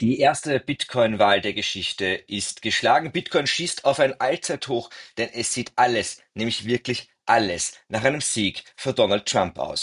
Die erste Bitcoin-Wahl der Geschichte ist geschlagen. Bitcoin schießt auf ein Allzeithoch, denn es sieht alles, nämlich wirklich alles, nach einem Sieg für Donald Trump aus.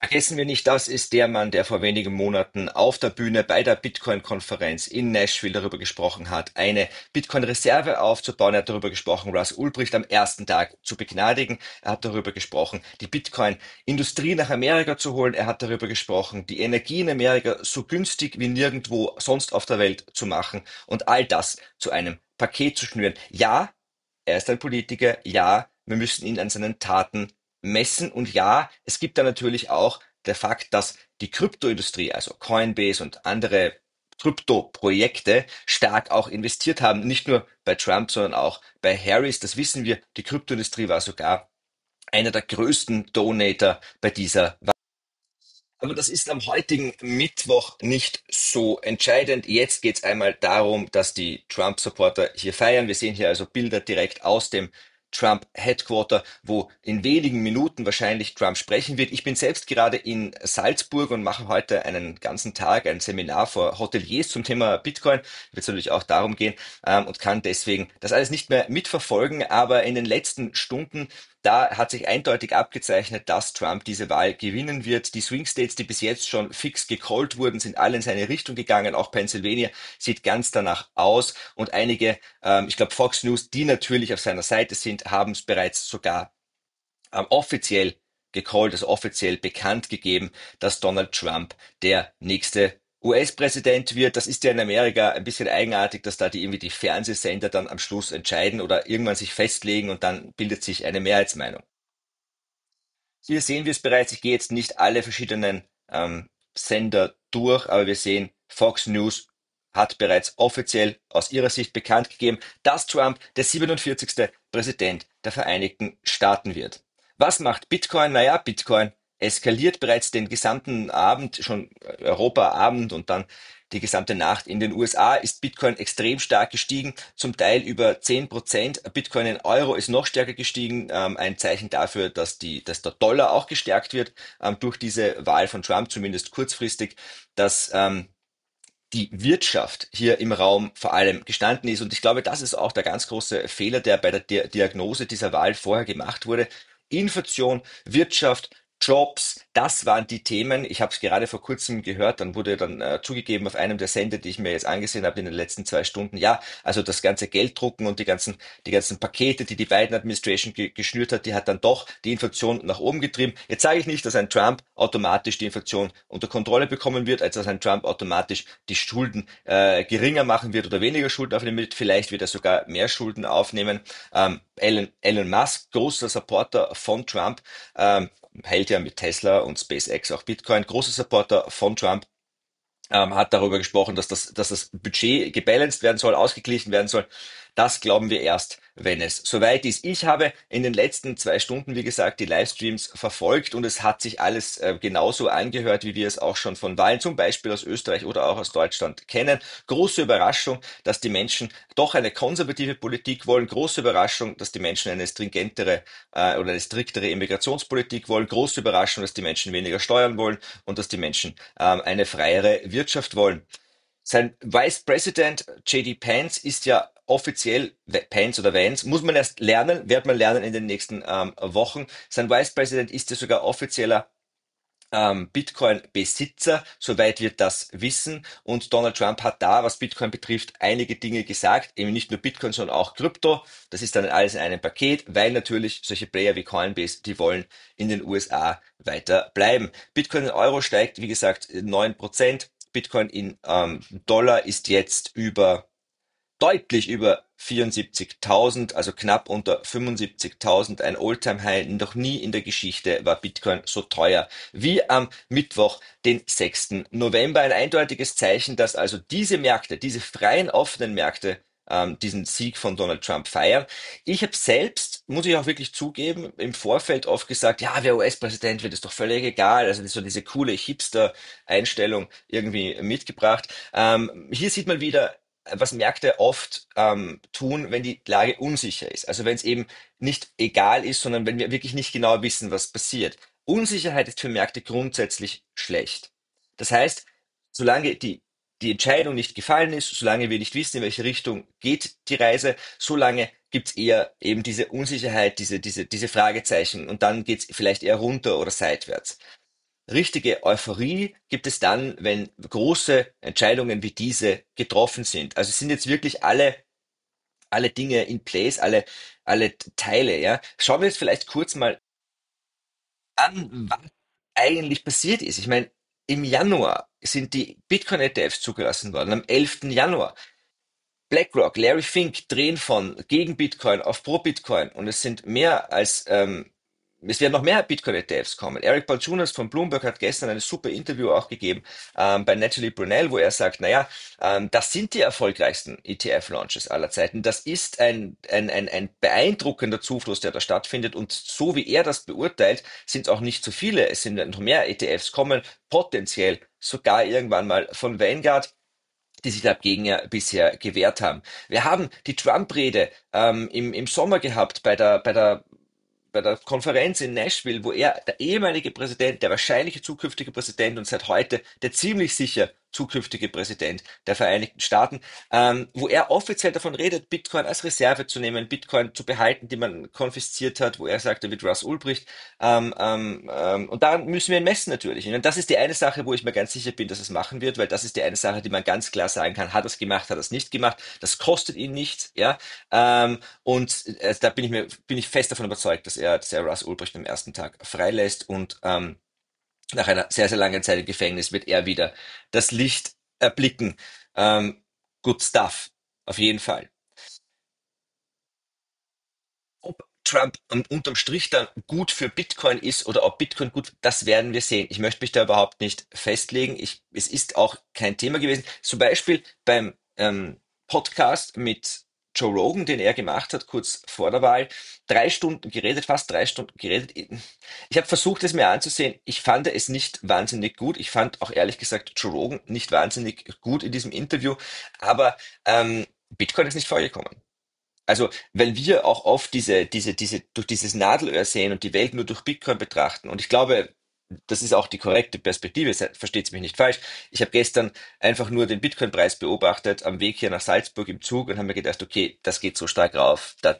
Vergessen wir nicht, das ist der Mann, der vor wenigen Monaten auf der Bühne bei der Bitcoin-Konferenz in Nashville darüber gesprochen hat, eine Bitcoin-Reserve aufzubauen. Er hat darüber gesprochen, Russ Ulbricht am ersten Tag zu begnadigen. Er hat darüber gesprochen, die Bitcoin-Industrie nach Amerika zu holen. Er hat darüber gesprochen, die Energie in Amerika so günstig wie nirgendwo sonst auf der Welt zu machen und all das zu einem Paket zu schnüren. Ja, er ist ein Politiker. Ja, wir müssen ihn an seinen Taten messen. Und ja, es gibt da natürlich auch der Fakt, dass die Kryptoindustrie, also Coinbase und andere Kryptoprojekte stark auch investiert haben. Nicht nur bei Trump, sondern auch bei Harris. Das wissen wir. Die Kryptoindustrie war sogar einer der größten Donator bei dieser Wahl. Aber das ist am heutigen Mittwoch nicht so entscheidend. Jetzt geht es einmal darum, dass die Trump-Supporter hier feiern. Wir sehen hier also Bilder direkt aus dem Trump Headquarter, wo in wenigen Minuten wahrscheinlich Trump sprechen wird. Ich bin selbst gerade in Salzburg und mache heute einen ganzen Tag ein Seminar vor Hoteliers zum Thema Bitcoin. Wird es natürlich auch darum gehen und kann deswegen das alles nicht mehr mitverfolgen. Aber in den letzten Stunden, da hat sich eindeutig abgezeichnet, dass Trump diese Wahl gewinnen wird. Die Swing States, die bis jetzt schon fix gecallt wurden, sind alle in seine Richtung gegangen. Auch Pennsylvania sieht ganz danach aus. Und einige, ich glaube Fox News, die natürlich auf seiner Seite sind, haben es bereits sogar offiziell gecallt, also offiziell bekannt gegeben, dass Donald Trump der nächste US-Präsident wird. Das ist ja in Amerika ein bisschen eigenartig, dass da die Fernsehsender dann am Schluss entscheiden oder irgendwann sich festlegen und dann bildet sich eine Mehrheitsmeinung. Hier sehen wir es bereits. Ich gehe jetzt nicht alle verschiedenen Sender durch, aber wir sehen Fox News hat bereits offiziell aus ihrer Sicht bekannt gegeben, dass Trump der 47. Präsident der Vereinigten Staaten wird. Was macht Bitcoin? Naja, Bitcoin eskaliert bereits den gesamten Abend, schon Europaabend und dann die gesamte Nacht in den USA ist Bitcoin extrem stark gestiegen, zum Teil über 10%. Bitcoin in Euro ist noch stärker gestiegen, ein Zeichen dafür, dass der Dollar auch gestärkt wird durch diese Wahl von Trump, zumindest kurzfristig, dass die Wirtschaft hier im Raum vor allem gestanden ist. Und ich glaube, das ist auch der ganz große Fehler, der bei der Diagnose dieser Wahl vorher gemacht wurde. Inflation, Wirtschaft, Jobs, das waren die Themen. Ich habe es gerade vor kurzem gehört, dann wurde zugegeben auf einem der Sender, die ich mir jetzt angesehen habe in den letzten 2 Stunden, ja, also das ganze Gelddrucken und die ganzen Pakete, die Biden-Administration geschnürt hat, die hat dann doch die Inflation nach oben getrieben. Jetzt sage ich nicht, dass ein Trump automatisch die Inflation unter Kontrolle bekommen wird, als dass ein Trump automatisch die Schulden geringer machen wird oder weniger Schulden aufnehmen wird. Vielleicht wird er sogar mehr Schulden aufnehmen. Elon Musk, großer Supporter von Trump, hält ja mit Tesla und SpaceX auch Bitcoin, großer Supporter von Trump, hat darüber gesprochen, dass das Budget gebalanced werden soll, ausgeglichen werden soll. Das glauben wir erst, wenn es soweit ist. Ich habe in den letzten 2 Stunden, wie gesagt, die Livestreams verfolgt und es hat sich alles genauso angehört, wie wir es auch schon von Wahlen, zum Beispiel aus Österreich oder auch aus Deutschland kennen. Große Überraschung, dass die Menschen doch eine konservative Politik wollen. Große Überraschung, dass die Menschen eine stringentere oder eine striktere Immigrationspolitik wollen. Große Überraschung, dass die Menschen weniger steuern wollen und dass die Menschen eine freiere Wirtschaft wollen. Sein Vice President J.D. Pence ist ja offiziell, Pence oder Vance, muss man erst lernen, wird man lernen in den nächsten Wochen. Sein Vice President ist ja sogar offizieller Bitcoin-Besitzer, soweit wir das wissen. Und Donald Trump hat da, was Bitcoin betrifft, einige Dinge gesagt, eben nicht nur Bitcoin, sondern auch Krypto. Das ist dann alles in einem Paket, weil natürlich solche Player wie Coinbase, die wollen in den USA weiter bleiben. Bitcoin in Euro steigt, wie gesagt, 9%. Bitcoin in Dollar ist jetzt deutlich über 74.000, also knapp unter 75.000, ein All-Time-High. Noch nie in der Geschichte war Bitcoin so teuer wie am Mittwoch, den 6. November. Ein eindeutiges Zeichen, dass also diese Märkte, diese freien, offenen Märkte, diesen Sieg von Donald Trump feiern. Ich habe selbst, muss ich auch wirklich zugeben, im Vorfeld oft gesagt, ja, wer US-Präsident wird, ist doch völlig egal. Also so diese coole Hipster-Einstellung irgendwie mitgebracht. Hier sieht man wieder, was Märkte oft tun, wenn die Lage unsicher ist. Also wenn es eben nicht egal ist, sondern wenn wir wirklich nicht genau wissen, was passiert. Unsicherheit ist für Märkte grundsätzlich schlecht. Das heißt, solange die die Entscheidung nicht gefallen ist, solange wir nicht wissen, in welche Richtung geht die Reise, solange gibt es eher eben diese Unsicherheit, diese Fragezeichen, und dann geht es vielleicht eher runter oder seitwärts. Richtige Euphorie gibt es dann, wenn große Entscheidungen wie diese getroffen sind. Also es sind jetzt wirklich alle Dinge in place, alle Teile. Ja. Schauen wir jetzt vielleicht kurz mal an, was eigentlich passiert ist. Ich meine, im Januar sind die Bitcoin-ETFs zugelassen worden, am 11. Januar. BlackRock, Larry Fink drehen von gegen Bitcoin auf pro Bitcoin, und es sind es werden noch mehr Bitcoin-ETFs kommen. Eric Balchunas von Bloomberg hat gestern ein super Interview auch gegeben bei Natalie Brunel, wo er sagt, das sind die erfolgreichsten ETF-Launches aller Zeiten. Das ist ein beeindruckender Zufluss, der da stattfindet. Und so wie er das beurteilt, sind es auch nicht so viele. Es sind noch mehr ETFs kommen, potenziell sogar irgendwann mal von Vanguard, die sich dagegen ja bisher gewehrt haben. Wir haben die Trump-Rede im Sommer gehabt bei der Konferenz in Nashville, wo er, der ehemalige Präsident, der wahrscheinliche zukünftige Präsident und seit heute der ziemlich sicher zukünftige Präsident der Vereinigten Staaten, wo er offiziell davon redet, Bitcoin als Reserve zu nehmen, Bitcoin zu behalten, die man konfisziert hat, wo er sagt, er wird Russ Ulbricht. Und daran müssen wir ihn messen natürlich. Und das ist die eine Sache, wo ich mir ganz sicher bin, dass es machen wird, weil das ist die eine Sache, die man ganz klar sagen kann, hat er es gemacht, hat er es nicht gemacht, das kostet ihn nichts. Ja? Da bin ich fest davon überzeugt, dass er Russ Ulbricht am ersten Tag freilässt, und nach einer sehr, sehr langen Zeit im Gefängnis wird er wieder das Licht erblicken. Good stuff, auf jeden Fall. Ob Trump unterm Strich dann gut für Bitcoin ist oder ob Bitcoin gut, das werden wir sehen. Ich möchte mich da überhaupt nicht festlegen. Es ist auch kein Thema gewesen. Zum Beispiel beim Podcast mit Joe Rogan, den er gemacht hat, kurz vor der Wahl, fast 3 Stunden geredet. Ich habe versucht, es mir anzusehen. Ich fand es nicht wahnsinnig gut. Ich fand auch ehrlich gesagt Joe Rogan nicht wahnsinnig gut in diesem Interview. Aber Bitcoin ist nicht vorgekommen. Also, weil wir auch oft durch dieses Nadelöhr sehen und die Welt nur durch Bitcoin betrachten. Und ich glaube, das ist auch die korrekte Perspektive, versteht's mich nicht falsch. Ich habe gestern einfach nur den Bitcoin-Preis beobachtet am Weg hier nach Salzburg im Zug und habe mir gedacht, okay, das geht so stark rauf, der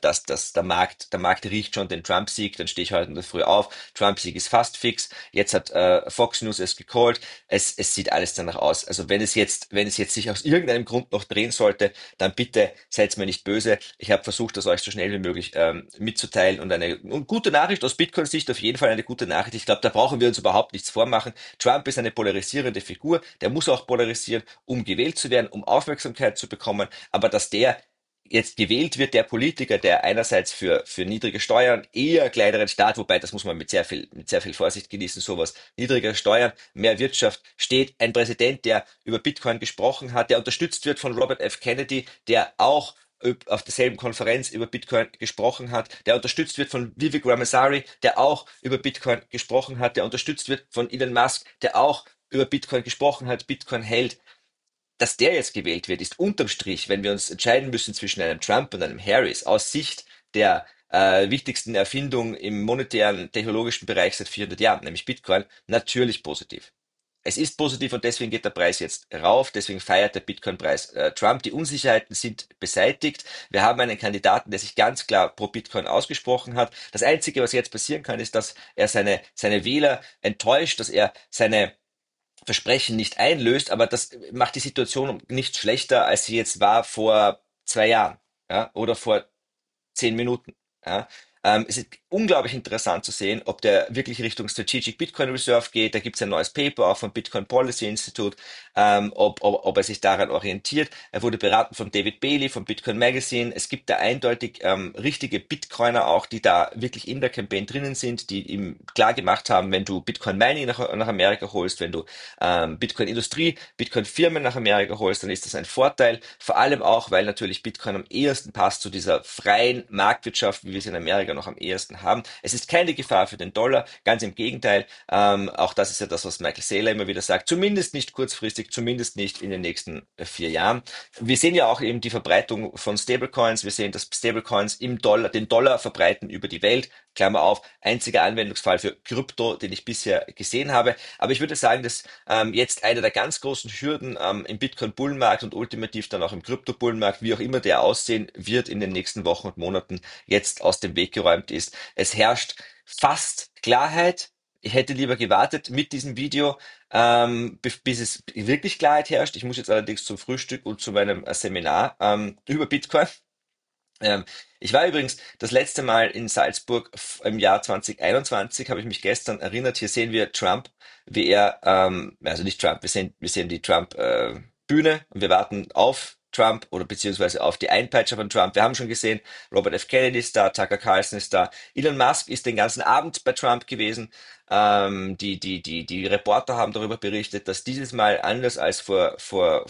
Markt riecht schon den Trump-Sieg, dann stehe ich heute in der Früh auf, Trump-Sieg ist fast fix, jetzt hat Fox News es gecallt, es sieht alles danach aus. Also wenn es jetzt sich aus irgendeinem Grund noch drehen sollte, dann bitte seid's mir nicht böse. Ich habe versucht, das euch so schnell wie möglich mitzuteilen, und eine gute Nachricht aus Bitcoin-Sicht, auf jeden Fall eine gute Nachricht. Ich glaube, da brauchen wir uns überhaupt nichts vormachen. Trump ist eine polarisierende Figur, der muss auch polarisieren, um gewählt zu werden, um Aufmerksamkeit zu bekommen, aber dass der jetzt gewählt wird, der Politiker, der einerseits für niedrige Steuern, eher kleineren Staat, wobei das muss man mit sehr viel Vorsicht genießen, sowas, niedrigere Steuern, mehr Wirtschaft steht, ein Präsident, der über Bitcoin gesprochen hat, der unterstützt wird von Robert F. Kennedy, der auch auf derselben Konferenz über Bitcoin gesprochen hat, der unterstützt wird von Vivek Ramaswamy, der auch über Bitcoin gesprochen hat, der unterstützt wird von Elon Musk, der auch über Bitcoin gesprochen hat, Bitcoin hält. Dass der jetzt gewählt wird, ist unterm Strich, wenn wir uns entscheiden müssen zwischen einem Trump und einem Harris, aus Sicht der wichtigsten Erfindung im monetären, technologischen Bereich seit 400 Jahren, nämlich Bitcoin, natürlich positiv. Es ist positiv, und deswegen geht der Preis jetzt rauf, deswegen feiert der Bitcoin-Preis Trump. Die Unsicherheiten sind beseitigt. Wir haben einen Kandidaten, der sich ganz klar pro Bitcoin ausgesprochen hat. Das Einzige, was jetzt passieren kann, ist, dass er seine Wähler enttäuscht, dass er seine Versprechen nicht einlöst, aber das macht die Situation nicht schlechter, als sie jetzt war vor 2 Jahren, ja, oder vor 10 Minuten. Ja. Es ist unglaublich interessant zu sehen, ob der wirklich Richtung Strategic Bitcoin Reserve geht. Da gibt es ein neues Paper auch vom Bitcoin Policy Institute, ob er sich daran orientiert. Er wurde beraten von David Bailey, vom Bitcoin Magazine. Es gibt da eindeutig richtige Bitcoiner auch, die da wirklich in der Campaign drinnen sind, die ihm klar gemacht haben, wenn du Bitcoin Mining nach Amerika holst, wenn du Bitcoin Industrie, Bitcoin Firmen nach Amerika holst, dann ist das ein Vorteil. Vor allem auch, weil natürlich Bitcoin am ehesten passt zu dieser freien Marktwirtschaft, wie wir es in Amerika noch am ehesten haben. Es ist keine Gefahr für den Dollar, ganz im Gegenteil. Auch das ist ja das, was Michael Saylor immer wieder sagt, zumindest nicht kurzfristig, zumindest nicht in den nächsten 4 Jahren. Wir sehen ja auch eben die Verbreitung von Stablecoins, wir sehen, dass Stablecoins den Dollar verbreiten über die Welt. Klammer auf, einziger Anwendungsfall für Krypto, den ich bisher gesehen habe. Aber ich würde sagen, dass jetzt eine der ganz großen Hürden im Bitcoin-Bullenmarkt und ultimativ dann auch im Krypto-Bullenmarkt, wie auch immer der aussehen wird in den nächsten Wochen und Monaten, jetzt aus dem Weg geräumt ist. Es herrscht fast Klarheit. Ich hätte lieber gewartet mit diesem Video, bis es wirklich Klarheit herrscht. Ich muss jetzt allerdings zum Frühstück und zu meinem Seminar über Bitcoin. Ich war übrigens das letzte Mal in Salzburg im Jahr 2021, habe ich mich gestern erinnert. Hier sehen wir Trump, wie er, also nicht Trump, wir sehen die Trump-Bühne und wir warten auf Trump oder beziehungsweise auf die Einpeitscher von Trump. Wir haben schon gesehen, Robert F. Kennedy ist da, Tucker Carlson ist da, Elon Musk ist den ganzen Abend bei Trump gewesen. Die Reporter haben darüber berichtet, dass dieses Mal anders als vor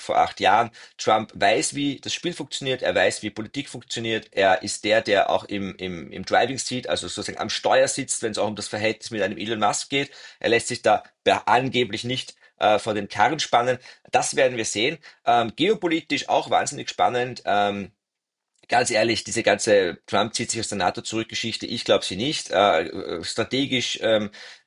8 Jahren Trump weiß, wie das Spiel funktioniert, er weiß, wie Politik funktioniert, er ist der auch im Driving Seat, also sozusagen am Steuer sitzt, wenn es auch um das Verhältnis mit einem Elon Musk geht. Er lässt sich da angeblich nicht von den Karren spannen. Das werden wir sehen. Geopolitisch auch wahnsinnig spannend. Ganz ehrlich, diese ganze Trump zieht sich aus der NATO zurück Geschichte, ich glaube sie nicht. Strategisch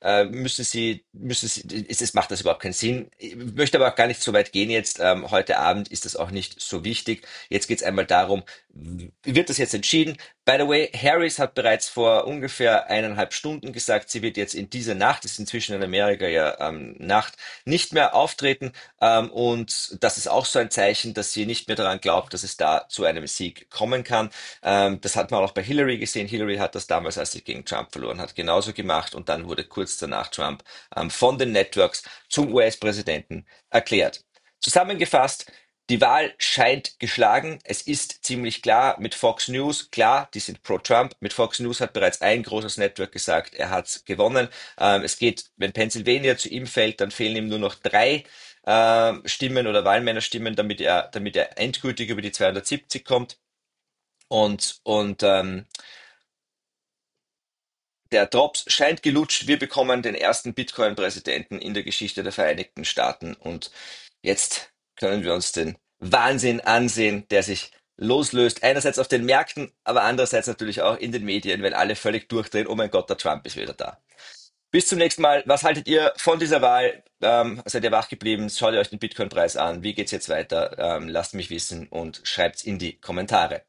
es macht das überhaupt keinen Sinn. Ich möchte aber auch gar nicht so weit gehen jetzt. Heute Abend ist das auch nicht so wichtig. Jetzt geht es einmal darum, wird das jetzt entschieden? By the way, Harris hat bereits vor ungefähr 1,5 Stunden gesagt, sie wird jetzt in dieser Nacht, das ist inzwischen in Amerika ja Nacht, nicht mehr auftreten. Und das ist auch so ein Zeichen, dass sie nicht mehr daran glaubt, dass es da zu einem Sieg kommen kann. Das hat man auch bei Hillary gesehen. Hillary hat das damals, als sie gegen Trump verloren hat, genauso gemacht. Und dann wurde kurz danach Trump von den Networks zum US-Präsidenten erklärt. Zusammengefasst, die Wahl scheint geschlagen. Es ist ziemlich klar mit Fox News. Klar, die sind pro Trump. Mit Fox News hat bereits ein großes Network gesagt, er hat's gewonnen. Es geht, wenn Pennsylvania zu ihm fällt, dann fehlen ihm nur noch 3 Stimmen oder Wahlmännerstimmen, damit er endgültig über die 270 kommt. Und der Drops scheint gelutscht. Wir bekommen den ersten Bitcoin-Präsidenten in der Geschichte der Vereinigten Staaten. Und jetzt können wir uns den Wahnsinn ansehen, der sich loslöst. Einerseits auf den Märkten, aber andererseits natürlich auch in den Medien, wenn alle völlig durchdrehen. Oh mein Gott, der Trump ist wieder da. Bis zum nächsten Mal. Was haltet ihr von dieser Wahl? Seid ihr wach geblieben? Schaut ihr euch den Bitcoin-Preis an? Wie geht's jetzt weiter? Lasst mich wissen und schreibt's in die Kommentare.